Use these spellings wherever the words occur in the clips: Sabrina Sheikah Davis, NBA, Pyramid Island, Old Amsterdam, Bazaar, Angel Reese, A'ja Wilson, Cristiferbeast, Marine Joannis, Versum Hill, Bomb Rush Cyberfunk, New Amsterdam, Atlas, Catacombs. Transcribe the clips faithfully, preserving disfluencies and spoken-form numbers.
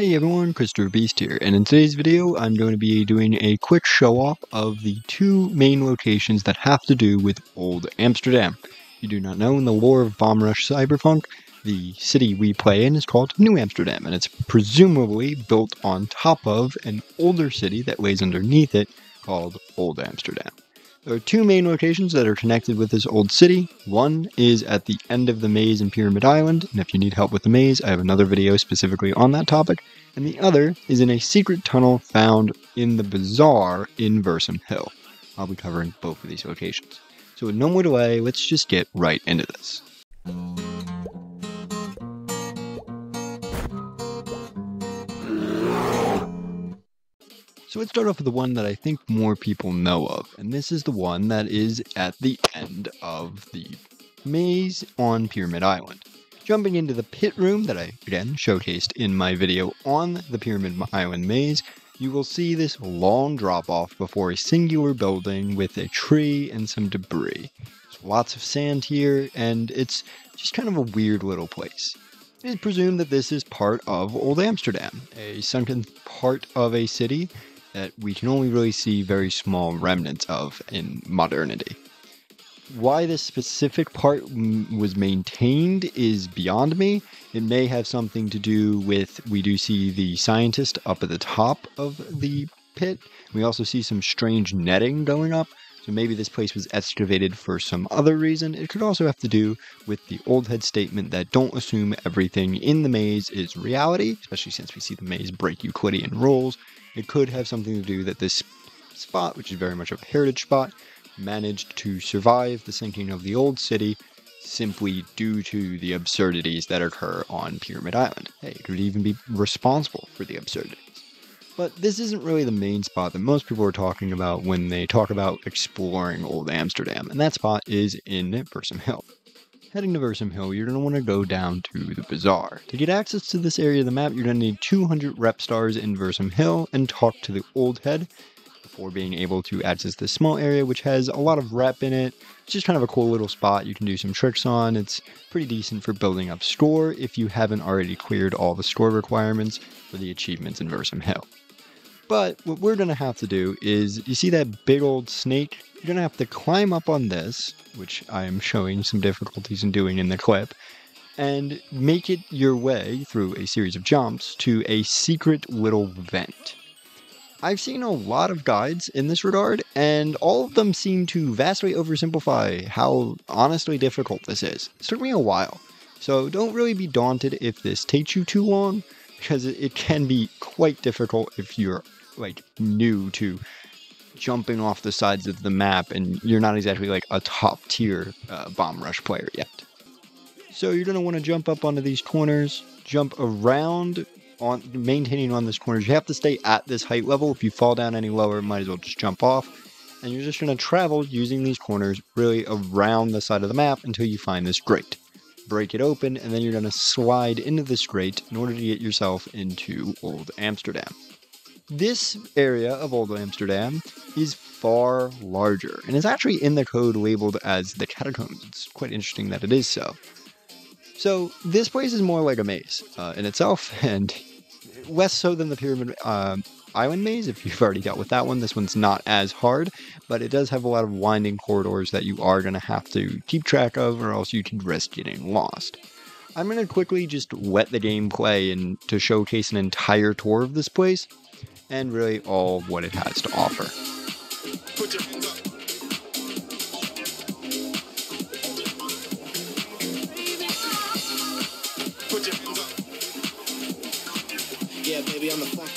Hey everyone, Cristiferbeast here, and in today's video I'm going to be doing a quick show-off of the two main locations that have to do with Old Amsterdam. If you do not know, in the lore of Bomb Rush Cyberfunk, the city we play in is called New Amsterdam, and it's presumably built on top of an older city that lays underneath it called Old Amsterdam. There are two main locations that are connected with this old city. One is at the end of the maze in Pyramid Island, and if you need help with the maze, I have another video specifically on that topic. And the other is in a secret tunnel found in the Bazaar in Versum Hill. I'll be covering both of these locations. So with no more delay, let's just get right into this. So let's start off with the one that I think more people know of, and this is the one that is at the end of the maze on Pyramid Island. Jumping into the pit room that I, again, showcased in my video on the Pyramid Island maze, you will see this long drop-off before a singular building with a tree and some debris. There's lots of sand here, and it's just kind of a weird little place. It is presumed that this is part of Old Amsterdam, a sunken part of a city that we can only really see very small remnants of in modernity. Why this specific part was maintained is beyond me. It may have something to do with, we do see the scientist up at the top of the pit. We also see some strange netting going up, so maybe this place was excavated for some other reason. It could also have to do with the old head statement that don't assume everything in the maze is reality, especially since we see the maze break Euclidean rules. It could have something to do that this spot, which is very much a heritage spot, managed to survive the sinking of the old city simply due to the absurdities that occur on Pyramid Island. Hey, it could even be responsible for the absurdities. But this isn't really the main spot that most people are talking about when they talk about exploring Old Amsterdam, and that spot is in Versum Hill. Heading to Versum Hill, you're going to want to go down to the Bazaar. To get access to this area of the map, you're going to need two hundred rep stars in Versum Hill and talk to the Old Head before being able to access this small area, which has a lot of rep in it. It's just kind of a cool little spot you can do some tricks on. It's pretty decent for building up score if you haven't already cleared all the score requirements for the achievements in Versum Hill. But what we're going to have to do is, you see that big old snake? You're going to have to climb up on this, which I am showing some difficulties in doing in the clip, and make it your way through a series of jumps to a secret little vent. I've seen a lot of guides in this regard, and all of them seem to vastly oversimplify how honestly difficult this is. It took me a while, so don't really be daunted if this takes you too long, because it can be quite difficult if you're like new to jumping off the sides of the map and you're not exactly like a top tier uh, Bomb Rush player yet. So you're going to want to jump up onto these corners, jump around on maintaining on this corners. You have to stay at this height level. If you fall down any lower, might as well just jump off. And you're just going to travel using these corners really around the side of the map until you find this grate. Break it open, and then you're going to slide into this grate in order to get yourself into Old Amsterdam. This area of Old Amsterdam is far larger, and it's actually in the code labeled as the Catacombs. It's quite interesting that it is so. So this place is more like a maze uh, in itself, and less so than the Pyramid uh, Island maze. If you've already dealt with that one, this one's not as hard, but it does have a lot of winding corridors that you are going to have to keep track of, or else you can risk getting lost. I'm going to quickly just let the game play and to showcase an entire tour of this place, and really all of what it has to offer. Put your hands up. Put your hands up. Yeah, baby, I'm the fuck.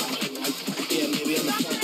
Yeah, maybe I'm the fuck.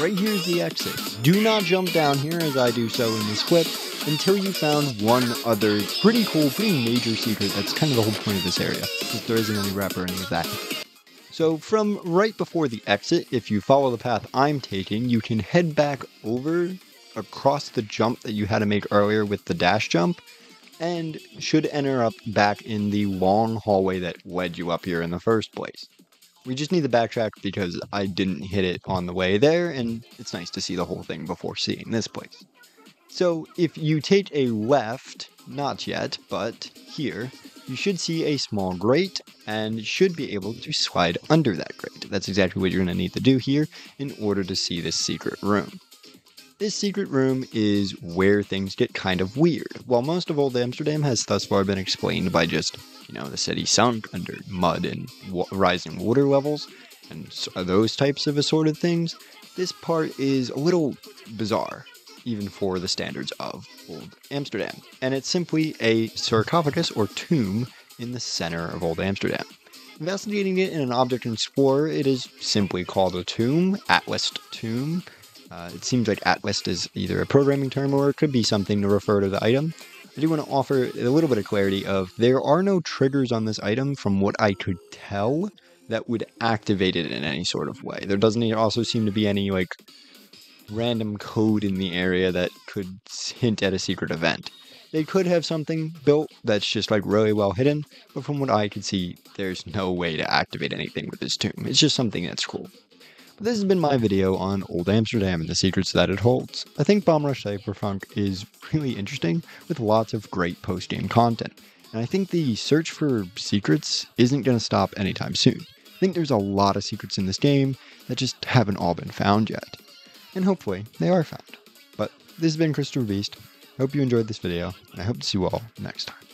Right here is the exit. Do not jump down here as I do so in this clip until you found one other pretty cool, pretty major secret. That's kind of the whole point of this area, since there isn't any wrap or any of that. So from right before the exit, if you follow the path I'm taking, you can head back over across the jump that you had to make earlier with the dash jump, and should enter up back in the long hallway that led you up here in the first place. We just need to backtrack because I didn't hit it on the way there, and it's nice to see the whole thing before seeing this place. So if you take a left, not yet, but here, you should see a small grate and should be able to slide under that grate. That's exactly what you're going to need to do here in order to see this secret room. This secret room is where things get kind of weird. While most of Old Amsterdam has thus far been explained by just, you know, the city sunk under mud and wa rising water levels and those types of assorted things, this part is a little bizarre, even for the standards of Old Amsterdam. And it's simply a sarcophagus or tomb in the center of Old Amsterdam. Investigating it in an object explorer, it is simply called a tomb, Atlas tomb. Uh, it seems like Atlas is either a programming term or it could be something to refer to the item. I do want to offer a little bit of clarity of there are no triggers on this item from what I could tell that would activate it in any sort of way. There doesn't also seem to be any like random code in the area that could hint at a secret event. They could have something built that's just like really well hidden, but from what I could see, there's no way to activate anything with this tomb. It's just something that's cool. This has been my video on Old Amsterdam and the secrets that it holds. I think Bomb Rush Cyberfunk is really interesting with lots of great post-game content, and I think the search for secrets isn't going to stop anytime soon. I think there's a lot of secrets in this game that just haven't all been found yet, and hopefully they are found. But this has been Cristiferbeast. I hope you enjoyed this video, and I hope to see you all next time.